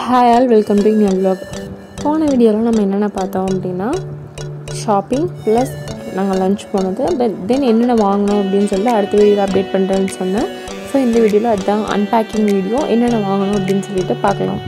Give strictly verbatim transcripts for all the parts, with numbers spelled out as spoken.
Hi all, welcome to my vlog. In this video, we saw what shopping plus lunch. But then, we will update the video. So, in this video, we will unpacking video. We will see what we will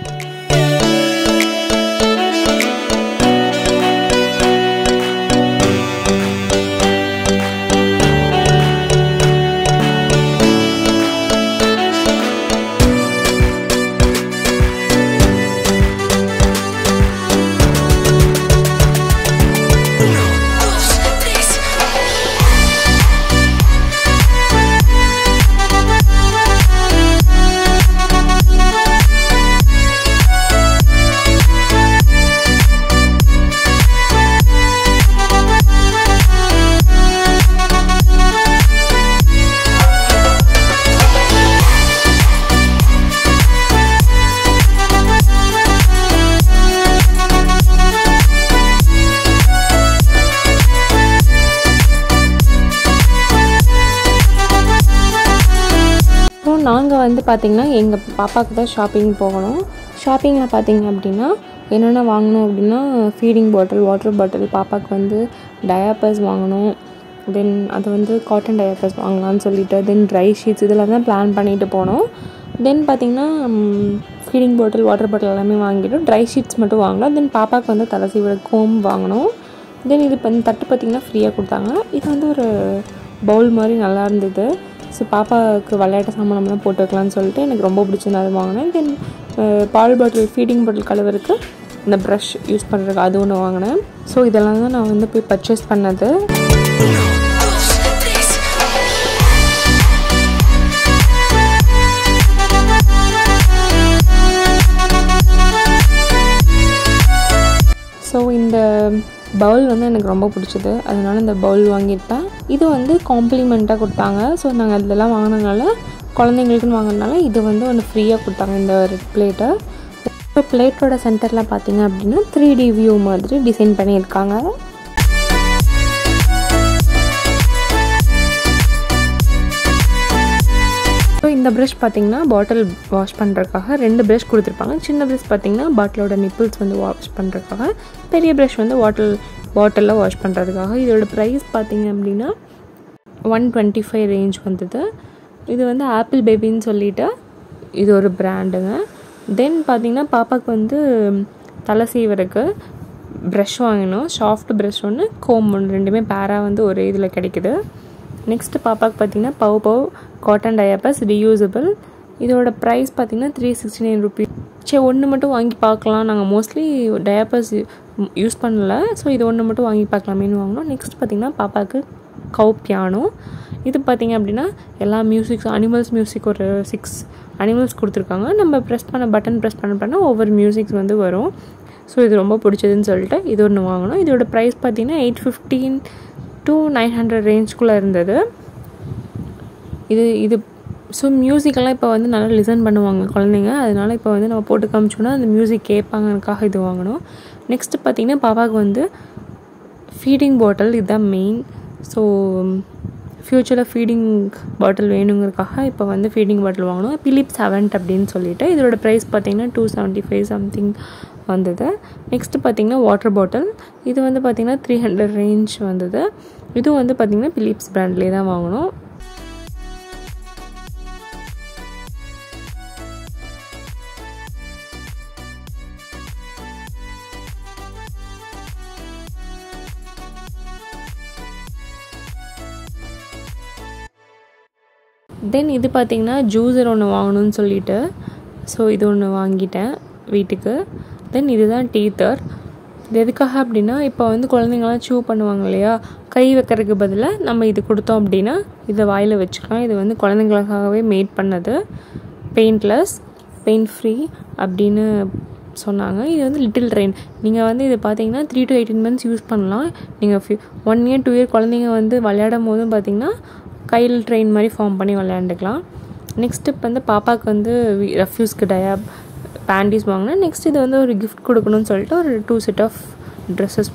நாங்க வந்து பாத்தீங்கன்னா எங்க பாப்பாக்கு தான் shopping போகணும். ஷாப்பிங்ல பாத்தீங்க அப்படினா என்னென்ன வாங்கணும் அப்படினா ஃபீடிங் பாட்டில், வாட்டர் பாட்டில், பாப்பாக்கு வந்து டயப்பர்ஸ் வாங்கணும். தென் அது வந்து காட்டன் டயப்பர்ஸ் வாங்கலாம்னு சொல்லிட்டு தென் dry sheets இதெல்லாம் தான் பிளான் பண்ணிட்டு போறோம். தென் பாத்தீங்கன்னா ஃபீடிங் பாட்டில், வாட்டர் பாட்டில் எல்லாமே வாங்கிட்டோம். dry sheets மட்டும் வாங்கலாம். தென் பாப்பாக்கு வந்து தலை சீவுற கோம் வாங்கணும். தென் இது தட்டு பாத்தீங்கன்னா ஃப்ரீயா கொடுத்தாங்க. இது வந்து ஒரு பவுல் மாதிரி நல்லா இருந்தது. So, பாப்பாக்கு விளையாட்டு சாமானம்லாம் போட்டு வைக்கலாம்னு சொல்லிட்டு எனக்கு ரொம்ப பிடிச்சது அது வாங்கினேன். தென் பால் பாட்டில், ஃபீடிங் பாட்டில் கழுவுறதுக்கு இந்த ப்ரஷ் யூஸ் பண்ணுறதுக்கு அது ஒன்று வாங்கினேன். ஸோ இதெல்லாம் தான் நான் வந்து போய் பர்ச்சேஸ் பண்ணது. ஸோ இந்த பவுல் வந்து எனக்கு ரொம்ப பிடிச்சது, அதனால இந்த பவுல் வாங்கியிருப்பேன். இது வந்து காம்ப்ளிமெண்ட்டாக கொடுத்தாங்க. ஸோ நாங்கள் இதெல்லாம் வாங்கினதுனால குழந்தைங்களுக்குன்னு வாங்கினால இது வந்து ஒன்று ஃப்ரீயாக கொடுத்தாங்க இந்த ஒரு பிளேட்டை. இப்போ பிளேட்டோட சென்டரில் பார்த்தீங்க அப்படின்னா த்ரீ டி வியூ மாதிரி டிசைன் பண்ணியிருக்காங்க. ஸோ இந்த ப்ரஷ் பார்த்தீங்கன்னா பாட்டில் வாஷ் பண்ணுறதுக்காக ரெண்டு ப்ரஷ் கொடுத்துருப்பாங்க. சின்ன ப்ரஷ் பார்த்தீங்கன்னா பாட்டிலோட நிப்பிள்ஸ் வந்து வாஷ் பண்ணுறதுக்காக, பெரிய ப்ரஷ் வந்து வாட்டல் பாட்டிலில் வாஷ் பண்ணுறதுக்காக. இதோட ப்ரைஸ் பார்த்தீங்க அப்படின்னா ஒன் டுவெண்ட்டி ஃபைவ் ரேஞ்ச் வந்தது. இது வந்து ஆப்பிள் பேபின்னு சொல்லிட்டு இது ஒரு பிராண்டுங்க. தென் பார்த்தீங்கன்னா பாப்பாவுக்கு வந்து தலை சீவருக்கு ப்ரஷ் வாங்கினோம். சாஃப்ட் ப்ரஷ் ஒன்று, கோம் ஒன்று, ரெண்டுமே பேராக வந்து ஒரு இதில் கிடைக்குது. நெக்ஸ்ட் பாப்பாவுக்கு பார்த்தீங்கன்னா பவு பவு காட்டன் டயப்பர்ஸ் ரீயூசபிள். இதோட ப்ரைஸ் பார்த்தீங்கன்னா த்ரீ சிக்ஸ்டி நைன் ருபீஸ். சரி, ஒன்று மட்டும் வாங்கி பார்க்கலாம், நாங்கள் மோஸ்ட்லி டயப்பர்ஸ் யூஸ் பண்ணலை, ஸோ இது ஒன்று மட்டும் வாங்கி பார்க்கலாமேன்னு வாங்கினோம். நெக்ஸ்ட் பார்த்தீங்கன்னா பாப்பாவுக்கு கவ் பியானோ. இது பார்த்தீங்க அப்படின்னா எல்லா மியூசிக்ஸ், அனிமல்ஸ் மியூசிக் ஒரு சிக்ஸ் அனிமல்ஸ் கொடுத்துருக்காங்க. நம்ம ப்ரெஸ் பண்ண பட்டன் ப்ரெஸ் பண்ண பண்ணால் ஒவ்வொரு மியூசிக்ஸ் வந்து வரும். ஸோ இது ரொம்ப பிடிச்சதுன்னு சொல்லிட்டு இது ஒன்று வாங்கினோம். இதோட ப்ரைஸ் பார்த்தீங்கன்னா eight fifteen to nine hundred ரேஞ்சுக்குள்ளே இருந்தது. இது இது ஸோ மியூசிக்கெல்லாம் இப்போ வந்து நல்லா லிசன் பண்ணுவாங்க குழந்தைங்க, அதனால் இப்போ வந்து நம்ம போட்டு காமிச்சோன்னா அந்த மியூசிக் கேட்பாங்கக்காக இது வாங்கணும். நெக்ஸ்ட்டு பார்த்திங்கன்னா பாப்பாவுக்கு வந்து ஃபீடிங் பாட்டில் இதுதான் மெயின். ஸோ ஃப்யூச்சரில் ஃபீடிங் பாட்டில் வேணுங்கிறதுக்காக இப்போ வந்து ஃபீடிங் பாட்டில் வாங்கணும். பிலிப்ஸ் செவன்ட் அப்படின்னு சொல்லிட்டு இதோட ப்ரைஸ் பார்த்திங்கன்னா டூ செவன்ட்டி ஃபைவ் சம்திங் வந்தது. நெக்ஸ்ட்டு பார்த்திங்கன்னா வாட்டர் பாட்டில். இது வந்து பார்த்திங்கன்னா த்ரீ ஹண்ட்ரட் ரேஞ்ச் வந்தது. இதுவும் வந்து பார்த்திங்கன்னா பிலிப்ஸ் பிராண்ட்லேயே தான் வாங்கணும். தென் இது பார்த்திங்கன்னா ஜூஸர் ஒன்று வாங்கணும்னு சொல்லிட்டு ஸோ இது ஒன்று வாங்கிட்டேன் வீட்டுக்கு. தென் இதுதான் டீத்தர். இது எதுக்காக அப்படின்னா இப்போ வந்து குழந்தைங்களாம் சூ பண்ணுவாங்க இல்லையா, கை வைக்கிறதுக்கு பதிலாக நம்ம இது கொடுத்தோம் அப்படின்னா இதை வாயில் வச்சுக்கலாம். இது வந்து குழந்தைங்களுக்காகவே மேட் பண்ணது, பெயிண்ட்லெஸ் பெயிண்ட் ஃப்ரீ அப்படின்னு சொன்னாங்க. இது வந்து லிட்டில் ட்ரெயின். நீங்கள் வந்து இது பார்த்தீங்கன்னா three to eighteen months use பண்ணலாம். நீங்கள் ஃபி ஒன் இயர் டூ இயர் குழந்தைங்க வந்து விளையாடும் போதும் பார்த்திங்கன்னா கையில் ட்ரெயின் மாதிரி ஃபார்ம் பண்ணி விளையாண்டுக்கலாம். நெக்ஸ்ட் இப்போ வந்து பாப்பாவுக்கு வந்து ரெஃப்யூஸ்க்கு டயா பேண்டிஸ் வாங்கினேன். நெக்ஸ்ட் இது வந்து ஒரு கிஃப்ட் கொடுக்கணும்னு சொல்லிட்டு ஒரு two set of dresses.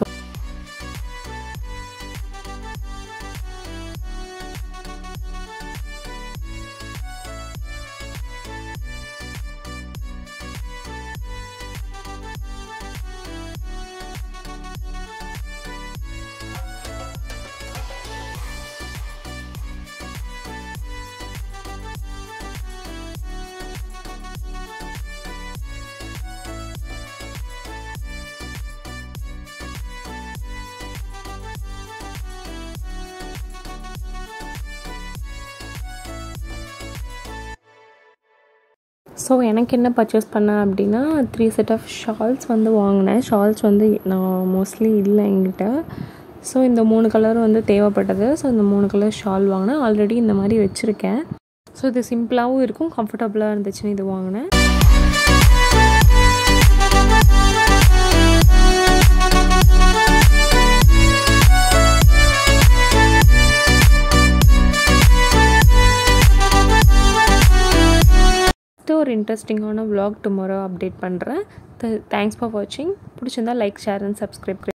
So எனக்கு என்ன பர்ச்சேஸ் பண்ண அப்படினா three set of shawls வந்து வாங்குனேன். shawls வந்து நான் மோஸ்ட்லி இல்ல என்கிட்ட. So இந்த மூணு கலர் வந்து தேவைப்பட்டது. So இந்த மூணு கலர் shawl வாங்குனேன். ஆல்ரெடி இந்த மாதிரி வெச்சிருக்கேன். So இது சிம்பிளாவும் இருக்கும், கம்ஃபர்ட்டபிளா இருந்துச்சுன்னு இது வாங்குனேன். ஒரு இன்ட்ரஸ்டிங்கான vlog tomorrow update பண்றேன். Thanks for watching. பிடிச்சிருந்தா like, share and subscribe.